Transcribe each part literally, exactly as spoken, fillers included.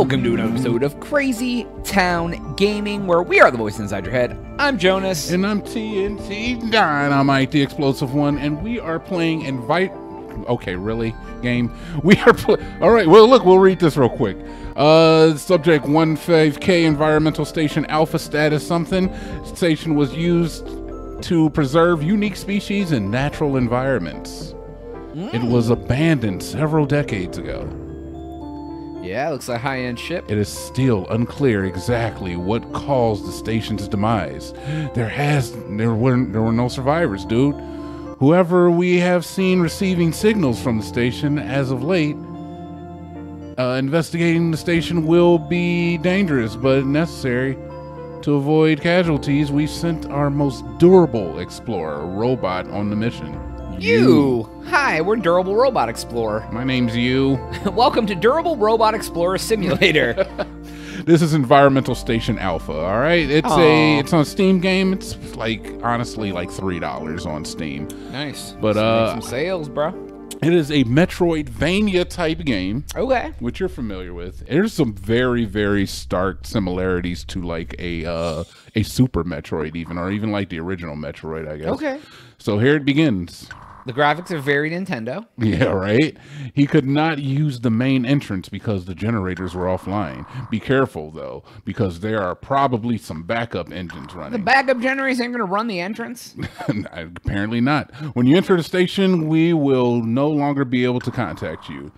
Welcome to an episode of Crazy Town Gaming, where we are the voice inside your head. I'm Jonas. And I'm T N T Dynamite, the explosive one, and we are playing Invite... Okay, really? Game? We are... All right, well, look, we'll read this real quick. Uh, subject one five K, Environmental Station Alpha status something. Station was used to preserve unique species and natural environments. Mm. It was abandoned several decades ago. Yeah, looks like a high-end ship. It is still unclear exactly what caused the station's demise. There has there were there were no survivors, dude. Whoever we have seen receiving signals from the station as of late, uh, investigating the station will be dangerous but necessary. To avoid casualties, we've sent our most durable explorer robot on the mission. You! Hi, we're Durable Robot Explorer. My name's you. Welcome to Durable Robot Explorer Simulator. This is Environmental Station Alpha, all right? It's Aww. a it's on Steam game. It's like honestly like three dollars on Steam. Nice. But so uh make some sales, bro. It is a Metroidvania type game. Okay. Which you're familiar with. There's some very very stark similarities to like a uh a Super Metroid even or even like the original Metroid, I guess. Okay. So here it begins. The graphics are very Nintendo. Yeah, right? He could not use the main entrance because the generators were offline. Be careful, though, because there are probably some backup engines running. The backup generators aren't going to run the entrance? Apparently not. When you enter the station, we will no longer be able to contact you.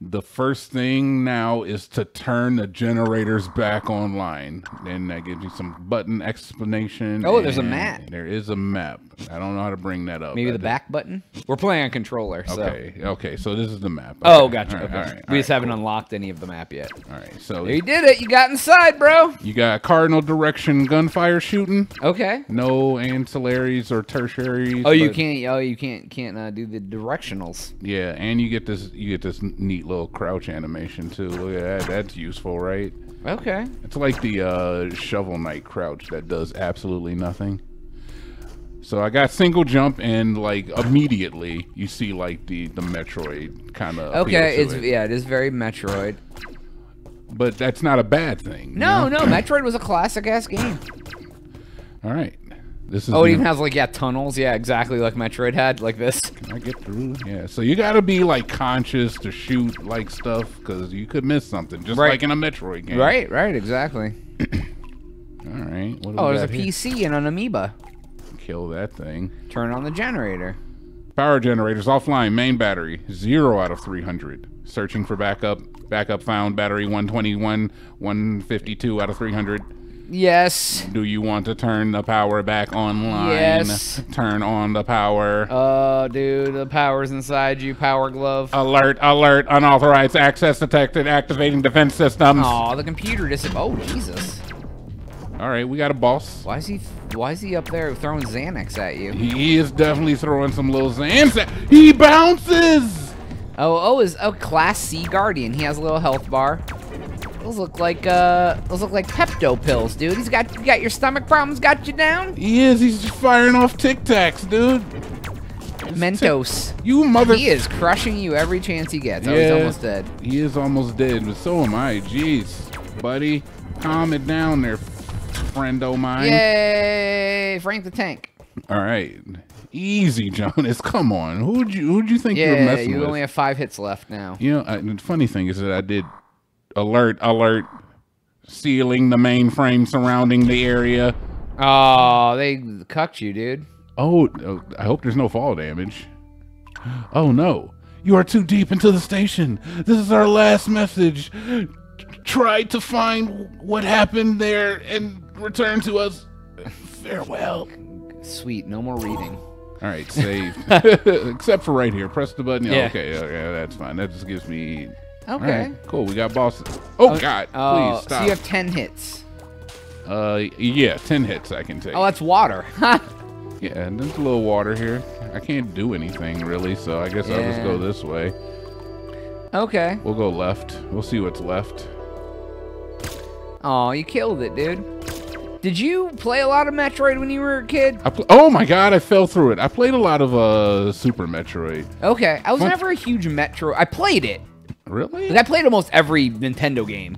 The first thing now is to turn the generators back online. And that gives you some button explanation. Oh, there's a map. There is a map. I don't know how to bring that up. Maybe the back button? We're playing on controller. So. Okay, okay, so this is the map. Okay. Oh, gotcha. All right, okay. all right, we all just right, haven't cool. unlocked any of the map yet. All right, so you did it. You got inside, bro. You got cardinal direction gunfire shooting. Okay. No ancillaries or tertiaries. Oh, you can't. Oh, you can't. Can't uh, do the directionals. Yeah, and you get this. You get this neat little crouch animation too. Look at that. That's useful, right? Okay. It's like the uh, Shovel Knight crouch that does absolutely nothing. So I got single jump and like immediately you see like the the Metroid kind of. Okay, it's it. yeah, it is very Metroid. But that's not a bad thing. No, you know? no, Metroid was a classic ass game. All right, this is. Oh, it even has like yeah tunnels, yeah, exactly like Metroid had, like this. Can I get through? Yeah, so you gotta be like conscious to shoot like stuff because you could miss something, just right. like in a Metroid game. Right, right, exactly. All right. What oh, there's a here? P C and an amoeba. Kill that thing. Turn on the generator. Power generators offline. Main battery zero out of three hundred. Searching for backup. Backup found. Battery one twenty-one. one fifty-two out of three hundred. Yes. Do you want to turn the power back online? Yes. Turn on the power. Oh, dude, the power's inside you. Power glove. Alert! Alert! Unauthorized access detected. Activating defense systems. Oh, the computer disabled. Oh, Jesus. All right, we got a boss. Why is he? Why is he up there throwing Xanax at you? He is definitely throwing some little Xanax. He bounces. Oh, oh, is oh Class C Guardian. He has a little health bar. Those look like uh, those look like Pepto pills, dude. He's got you got your stomach problems, got you down. He is. He's just firing off Tic Tacs, dude. Mentos. You mother. He is crushing you every chance he gets. Oh, yeah, he's almost dead. He is almost dead, but so am I. Jeez, buddy, calm it down there. Friendo mine. Yay! Frank the Tank. All right, easy, Jonas. Come on. Who'd you who'd you think yeah, you were messing with? Yeah, you only have five hits left now. You know, I, the funny thing is that I did alert, alert, sealing the mainframe surrounding the area. Oh, they cucked you, dude. Oh, oh, I hope there's no fall damage. Oh no, you are too deep into the station. This is our last message. Try to find what happened there and return to us. Farewell. Sweet. No more reading. All right, saved. Except for right here. Press the button. Yeah. Okay, okay, that's fine. That just gives me. Okay. Right, cool. We got bosses. Oh, okay. God. Oh, please stop. So you have ten hits. Uh, yeah, ten hits I can take. Oh, that's water. Yeah, and there's a little water here. I can't do anything really, so I guess yeah. I'll just go this way. Okay. We'll go left. We'll see what's left. Oh, you killed it, dude. Did you play a lot of Metroid when you were a kid? I oh my god, I fell through it. I played a lot of uh, Super Metroid. Okay, I was Fun never a huge Metroid. I played it. Really? Like, I played almost every Nintendo game.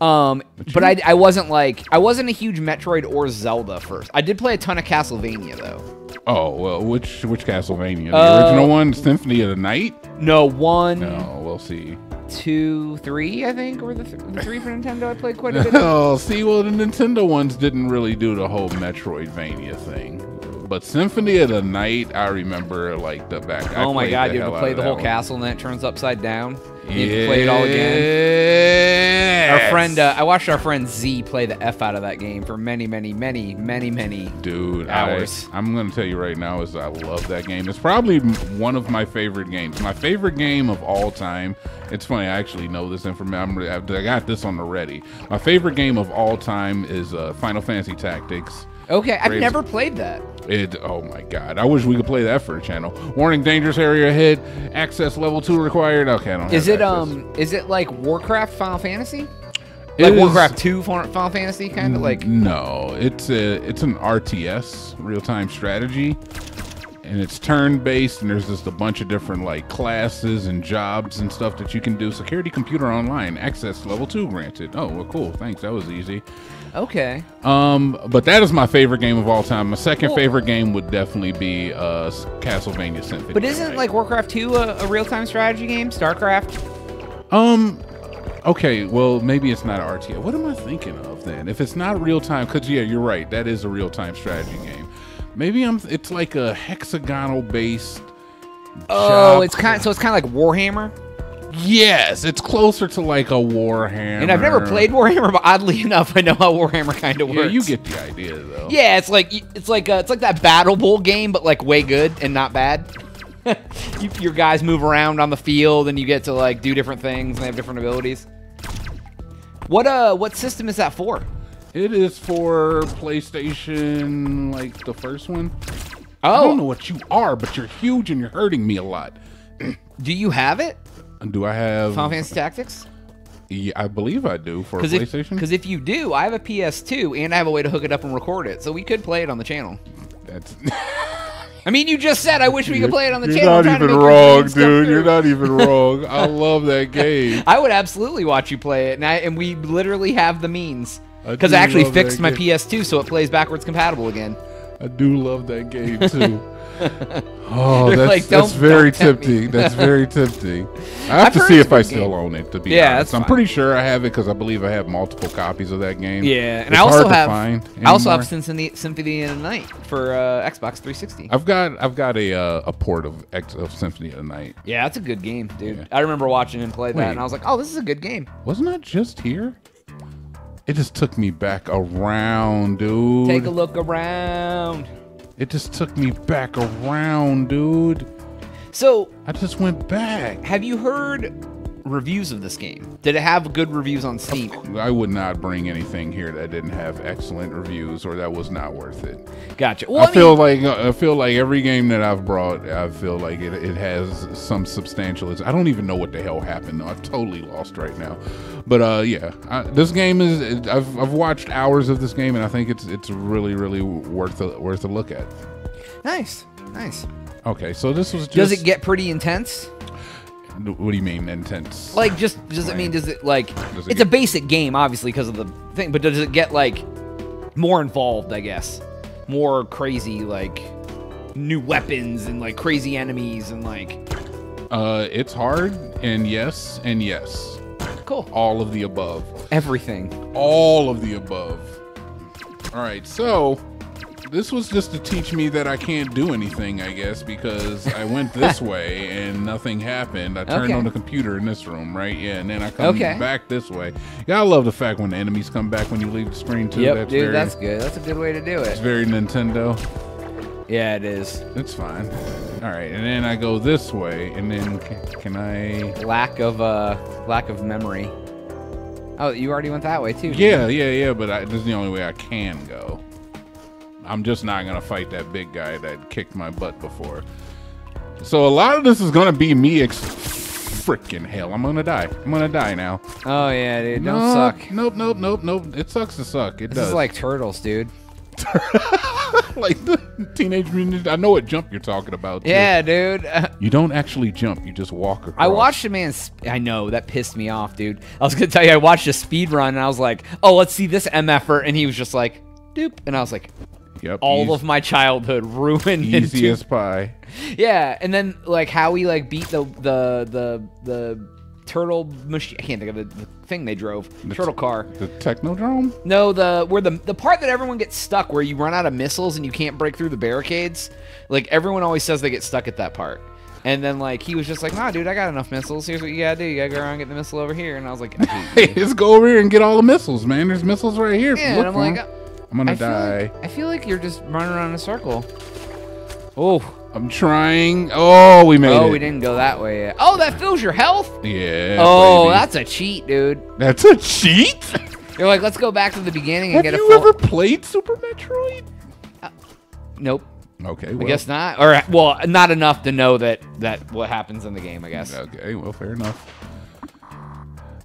Um, but I, I wasn't like, I wasn't a huge Metroid or Zelda first. I did play a ton of Castlevania though. Oh, well, which, which Castlevania? The uh, original one, Symphony of the Night? No, one. No, we'll see. Two, three, I think, were the, th the three for Nintendo. I played quite a bit. Oh, see, well, the Nintendo ones didn't really do the whole Metroidvania thing. But Symphony of the Night, I remember like the back. I oh my god, you have to play the whole one. castle and then it turns upside down. You yes. have to play it all again. Our friend, uh, I watched our friend Z play the F out of that game for many, many, many, many, many Dude, hours. I, I'm going to tell you right now is I love that game. It's probably one of my favorite games. My favorite game of all time. It's funny, I actually know this information. I got this on the ready. My favorite game of all time is uh, Final Fantasy Tactics. Okay, I've Crazy. never played that. It, oh my god. I wish we could play that for a channel. Warning, dangerous area ahead. Access level two required. Okay, I don't Is it access. um is it like Warcraft Final Fantasy? It like is, Warcraft two Final Fantasy kind of like? No, it's a, it's an R T S, real-time strategy. And it's turn-based, and there's just a bunch of different like classes and jobs and stuff that you can do. Security computer online, access level two granted. Oh, well, cool. Thanks. That was easy. Okay. Um, but that is my favorite game of all time. My second cool. favorite game would definitely be uh, Castlevania Symphony. But isn't right? like Warcraft two a, a real-time strategy game? StarCraft? Um. Okay, well, maybe it's not R T S. What am I thinking of then? If it's not real-time, because, yeah, you're right. That is a real-time strategy game. Maybe I'm. It's like a hexagonal-based. Oh, job. it's kind. Of, so it's kind of like Warhammer. Yes, it's closer to like a Warhammer. And I've never played Warhammer, but oddly enough, I know how Warhammer kind of works. Yeah, you get the idea, though. Yeah, it's like it's like uh, it's like that Battle Bowl game, but like way good and not bad. you, your guys move around on the field, and you get to like do different things, and they have different abilities. What uh, what system is that for? It is for PlayStation, like the first one. Oh. I don't know what you are, but you're huge and you're hurting me a lot. Do you have it? Do I have Final Fantasy Tactics? Yeah, I believe I do for PlayStation. Because if, if you do, I have a P S two and I have a way to hook it up and record it, so we could play it on the channel. That's. I mean, you just said I wish we could play it on the you're channel. Not even wrong, dude. You're not even wrong. I love that game. I would absolutely watch you play it, and I and we literally have the means. Because I, I actually fixed my P S two so it plays backwards compatible again. I do love that game too. Oh, that's, like, that's very tempting. That's very tempting. I have I've to see if I still game. own it, to be yeah, honest. I'm fine. pretty sure I have it because I believe I have multiple copies of that game. Yeah, and it's I also have I also have Symphony of the Night for uh, Xbox three sixty. I've got I've got a uh, a port of, X, of Symphony of the Night. Yeah, that's a good game, dude. Yeah. I remember watching him play Wait, that, and I was like, oh, this is a good game. Wasn't that just here? It just took me back around, dude. Take a look around. It just took me back around, dude. So I just went back. Have you heard reviews of this game? Did it have good reviews on Steam? I would not bring anything here that didn't have excellent reviews or that was not worth it. Gotcha. Well, I, I mean, feel like I feel like every game that I've brought, I feel like it, it has some substantial. I don't even know what the hell happened. Though. I've totally lost right now. But uh, yeah, I, this game is. I've I've watched hours of this game, and I think it's it's really really worth a, worth a look at. Nice, nice. Okay, so this was. Just, Does it get pretty intense? What do you mean intense? Like, just does it mean does it like does it it's a basic game, obviously, because of the thing. But does it get like more involved? I guess more crazy, like new weapons and like crazy enemies and like. Uh, it's hard, and yes, and yes. Cool. All of the above. Everything. All of the above. All right, so. This was just to teach me that I can't do anything, I guess, because I went this way and nothing happened. I turned okay. on the computer in this room, right? Yeah, and then I come okay. back this way. Yeah, I love the fact when the enemies come back when you leave the screen, too. Yep, that's dude, very, that's good. That's a good way to do it. It's very Nintendo. Yeah, it is. It's fine. All right, and then I go this way, and then can, can I... Lack of, uh, lack of memory. Oh, you already went that way, too. Yeah, yeah, yeah, but I, this is the only way I can go. I'm just not going to fight that big guy that kicked my butt before. So a lot of this is going to be me ex freaking hell. I'm going to die. I'm going to die now. Oh, yeah, dude. Don't nope, suck. Nope, nope, nope, nope. It sucks to suck. It this does. This is like Turtles, dude. Like the Teenage Mutant. I know what jump you're talking about. Too. Yeah, dude. You don't actually jump. You just walk across. I watched a man. I know that pissed me off, dude. I was gonna tell you I watched a speed run and I was like, oh, let's see this MFer, and he was just like, doop, and I was like, yep. All easy. Of my childhood ruined. Easy as pie. Yeah, and then like how we like beat the the the the. Turtle machine. I can't think of the, the thing they drove. The turtle car. The Technodrome? No, the where the the part that everyone gets stuck, where you run out of missiles and you can't break through the barricades. Like everyone always says they get stuck at that part. And then like he was just like, nah, dude, I got enough missiles. Here's what you gotta do. You gotta go around and get the missile over here. And I was like, I hate you. Hey, just go over here and get all the missiles, man. There's missiles right here. Yeah, look, and I'm like, uh, I'm gonna I die. Feel like, I feel like you're just running around in a circle. Oh. I'm trying. Oh, we made oh, it. Oh, we didn't go that way yet. Oh, that fills your health? Yeah. Oh, baby. That's a cheat, dude. That's a cheat? You're like, let's go back to the beginning and Have get a full... Have you ever played Super Metroid? Uh, nope. Okay, well. I guess not. Or, well, not enough to know that, that what happens in the game, I guess. Okay, well, fair enough.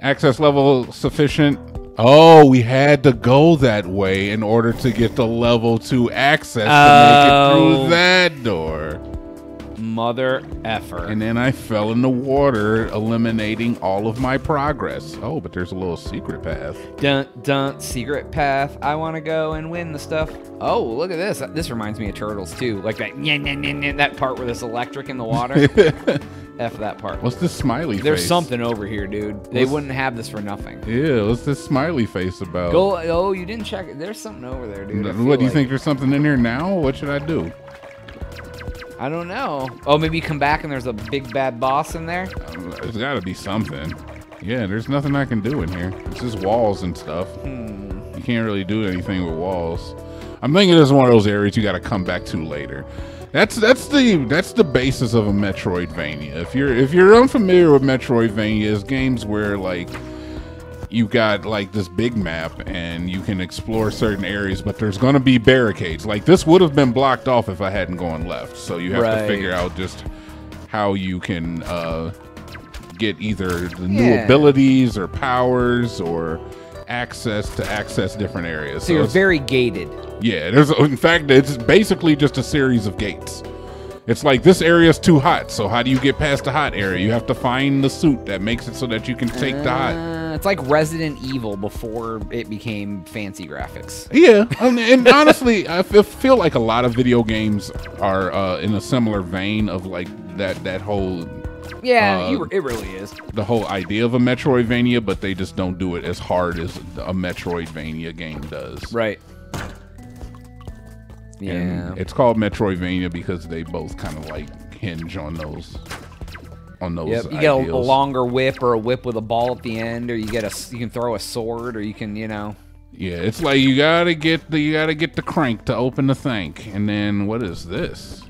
Access level sufficient. Oh, we had to go that way in order to get the level two access uh, to make it through that door. Mother effer. And then I fell in the water, eliminating all of my progress. Oh, but there's a little secret path. Dun, dun, secret path. I want to go and win the stuff. Oh, look at this. This reminds me of Turtles, too. Like that, nyeh, nyeh, nyeh, nyeh, that part where there's electric in the water. F that part. What's this smiley There's face? There's something over here, dude. They what's, wouldn't have this for nothing. Yeah, what's this smiley face about? Go, oh, you didn't check it. There's something over there, dude. No, what, do you like. think there's something in here now? What should I do? I don't know. Oh, maybe you come back and there's a big bad boss in there? Um, there's got to be something. Yeah, there's nothing I can do in here. It's just walls and stuff. Hmm. You can't really do anything with walls. I'm thinking this is one of those areas you got to come back to later. That's that's the that's the basis of a Metroidvania. If you're if you're unfamiliar with Metroidvania, it's games where like you've got like this big map and you can explore certain areas, but there's gonna be barricades. Like this would have been blocked off if I hadn't gone left. So you have right. to figure out just how you can uh, get either the new yeah. abilities or powers or access to access different areas. So, so you're very gated. Yeah, there's in fact it's basically just a series of gates. It's like this area's too hot, so how do you get past the hot area? You have to find the suit that makes it so that you can take uh, the hot. It's like Resident Evil before it became fancy graphics. Yeah, and, and honestly, I feel like a lot of video games are uh, in a similar vein of like that that whole. Yeah, uh, you, it really is. The whole idea of a Metroidvania, but they just don't do it as hard as a Metroidvania game does. Right. Yeah. And it's called Metroidvania because they both kind of like hinge on those. On those. Yep. You ideals. Get a, a longer whip or a whip with a ball at the end, or you get a you can throw a sword, or you can you know. Yeah, it's like you gotta get the you gotta get the crank to open the tank, and then what is this?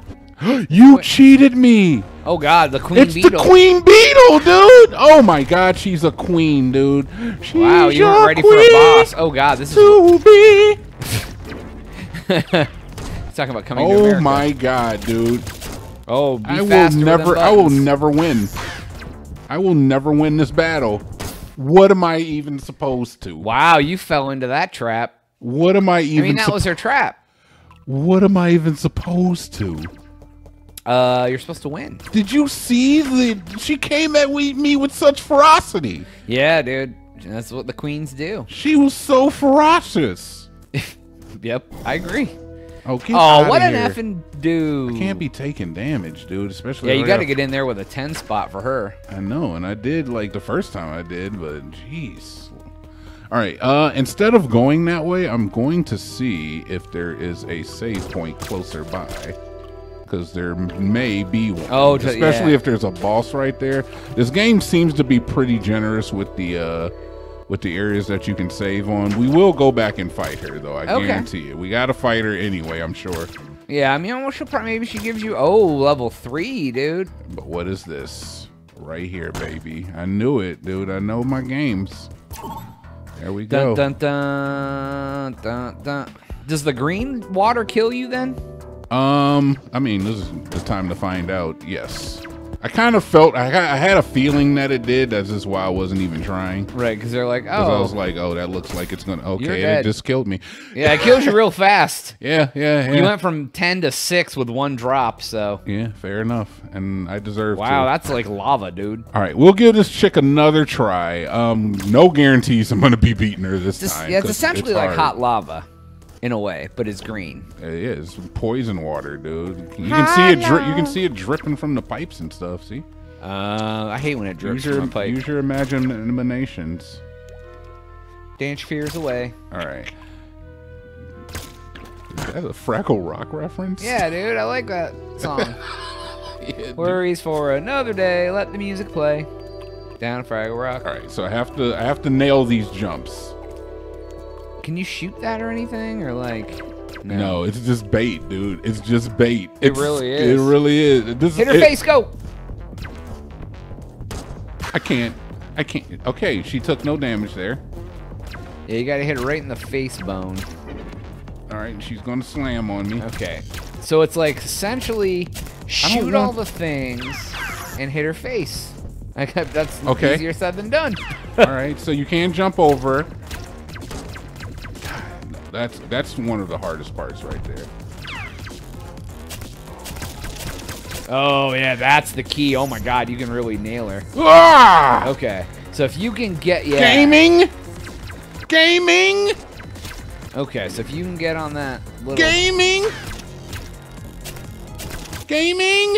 You cheated me! Oh God, the queen it's beetle! It's the queen beetle, dude! Oh my God, she's a queen, dude! She's wow, you weren't ready for a boss! Oh God, this to is. Be. He's talking about coming. Oh to America. My God, dude! Oh, be I will never, I will never win. I will never win this battle. What am I even supposed to? Wow, you fell into that trap. What am I even? I mean, that was her trap. What am I even supposed to? Uh, you're supposed to win. Did you see the? She came at we, me with such ferocity. Yeah, dude. That's what the queens do. She was so ferocious. Yep, I agree. Oh, oh what an effing dude. I can't be taking damage, dude. Especially. Yeah, you right got to get in there with a ten spot for her. I know, and I did like the first time I did, but jeez. All right. Uh, instead of going that way, I'm going to see if there is a save point closer by. Because there may be one, oh, especially yeah. if there's a boss right there. This game seems to be pretty generous with the uh, with the areas that you can save on. We will go back and fight her, though. I okay. guarantee you. We got to fight her anyway. I'm sure. Yeah, I mean, well, she'll probably, maybe she gives you oh level three, dude. But what is this right here, baby? I knew it, dude. I know my games. There we go. Dun, dun, dun, dun, dun. Does the green water kill you then? Um, I mean, this is the time to find out. Yes, I kind of felt, I, I had a feeling that it did. That's just why I wasn't even trying. Right, because they're like, oh. Because I was like, oh, that looks like it's going to, okay, it just killed me. Yeah, it kills you real fast. Yeah, yeah, yeah. You went from ten to six with one drop, so. Yeah, fair enough. And I deserve wow, to. Wow, that's like lava, dude. All right, we'll give this chick another try. Um, no guarantees I'm going to be beating her this just, time. Yeah, it's essentially it's like hot lava. In a way, but it's green. It is poison water, dude. You can Hello. see it. You can see it dripping from the pipes and stuff. See? Uh, I hate when it drips your, from the pipe. Use your imaginations. Dance fears away. All right. That's a Fraggle Rock reference. Yeah, dude, I like that song. Yeah, Worries dude. for another day. Let the music play. Down Fraggle Rock. All right, so I have to. I have to nail these jumps. Can you shoot that or anything, or like? No, no it's just bait, dude. It's just bait. It's, it really is. It really is. This Hit her is, face, it, go. I can't. I can't. Okay, she took no damage there. Yeah, you gotta hit her right in the face bone. All right, she's gonna slam on me. Okay, so it's like essentially shoot all the things and hit her face. Like that's okay. easier said than done. All right, so you can jump over. That's that's one of the hardest parts right there. Oh yeah, that's the key. Oh my God, you can really nail her. Ah! Okay, so if you can get yeah. Gaming, gaming. Okay, so if you can get on that little gaming, gaming,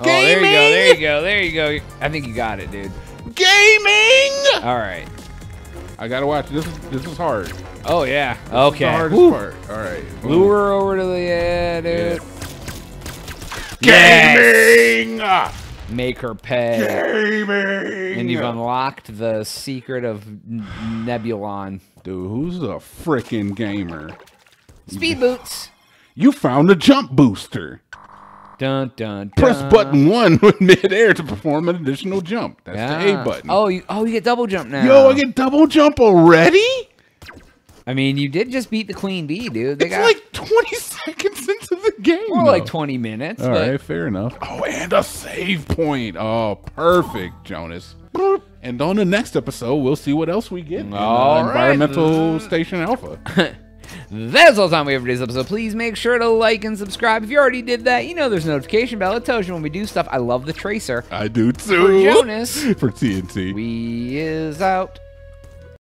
oh, gaming. There you go, there you go, there you go. I think you got it, dude. Gaming. All right. I gotta watch. This is this is hard. Oh yeah. This okay. Is the hardest Woo. part. All right. Boom. Lure over to the yeah, dude. Yeah. Gaming. Yes. Make her pay. Gaming. And you've unlocked the secret of Nebulon. Dude, who's a freaking gamer? Speed boots. You found a jump booster. Dun, dun, dun. Press button one with midair to perform an additional jump. That's yeah. the A button. Oh, you, oh, you get double jump now. Yo, I get double jump already? I mean, you did just beat the Queen Bee, dude. They it's got... like twenty seconds into the game. More though. like twenty minutes. All but... right, fair enough. Oh, and a save point. Oh, perfect, Jonas. And on the next episode, we'll see what else we get. All right. Environmental Station Alpha. That's all the time we have for today's episode. Please make sure to like and subscribe. If you already did that, you know there's a notification bell. It tells you when we do stuff. I love the tracer. I do too. For Jonas. For T N T. We is out.